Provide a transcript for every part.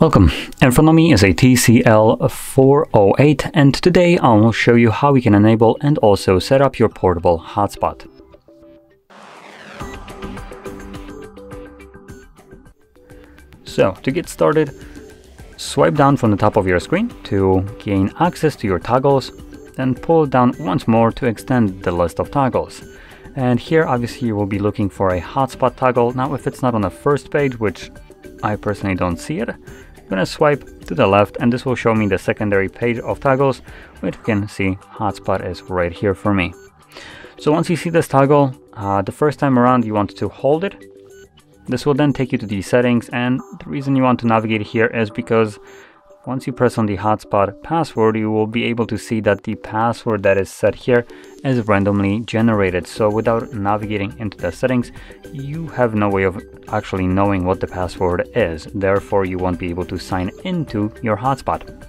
Welcome, in front of me is a TCL 408 and today I will show you how you can enable and also set up your portable hotspot. So to get started, swipe down from the top of your screen to gain access to your toggles, then pull down once more to extend the list of toggles. And here obviously you will be looking for a hotspot toggle. Now if it's not on the first page, which I personally don't see it, I'm gonna swipe to the left and this will show me the secondary page of toggles, which you can see hotspot is right here for me. So once you see this toggle, the first time around you want to hold it. This will then take you to the settings, and the reason you want to navigate here is because once you press on the hotspot password, you will be able to see that the password that is set here is randomly generated. So without navigating into the settings, you have no way of actually knowing what the password is. Therefore, you won't be able to sign into your hotspot.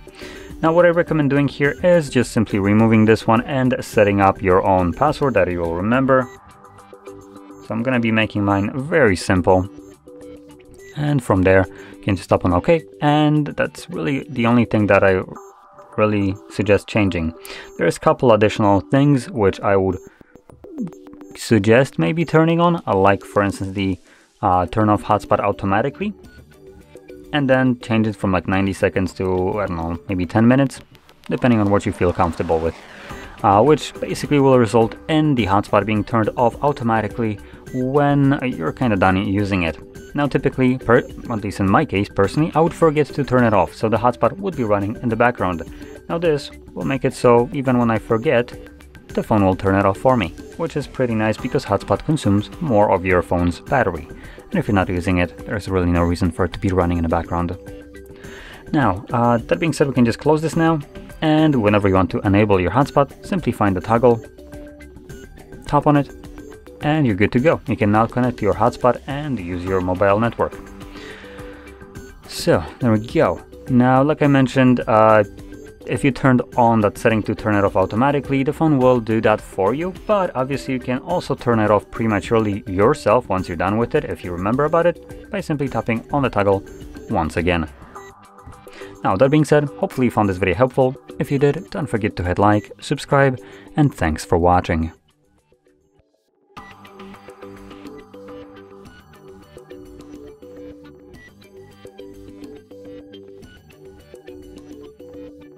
Now, what I recommend doing here is just simply removing this one and setting up your own password that you will remember. So I'm going to be making mine very simple. And from there, you can just tap on OK. And that's really the only thing that I really suggest changing. There's a couple additional things which I would suggest maybe turning on, like for instance the turn off hotspot automatically, and then change it from like 90 seconds to, I don't know, maybe 10 minutes, depending on what you feel comfortable with. Which basically will result in the hotspot being turned off automatically when you're kind of done using it. Now typically, at least in my case personally, I would forget to turn it off, so the hotspot would be running in the background. Now this will make it so even when I forget, the phone will turn it off for me, which is pretty nice because hotspot consumes more of your phone's battery. And if you're not using it, there's really no reason for it to be running in the background. Now, that being said, we can just close this now. And whenever you want to enable your hotspot, simply find the toggle, tap on it, and you're good to go. You can now connect to your hotspot and use your mobile network. So there we go. Now, like I mentioned, if you turned on that setting to turn it off automatically, the phone will do that for you, but obviously you can also turn it off prematurely yourself once you're done with it, if you remember about it, by simply tapping on the toggle once again. Now, that being said, hopefully you found this video helpful. If you did, don't forget to hit like, subscribe, and thanks for watching.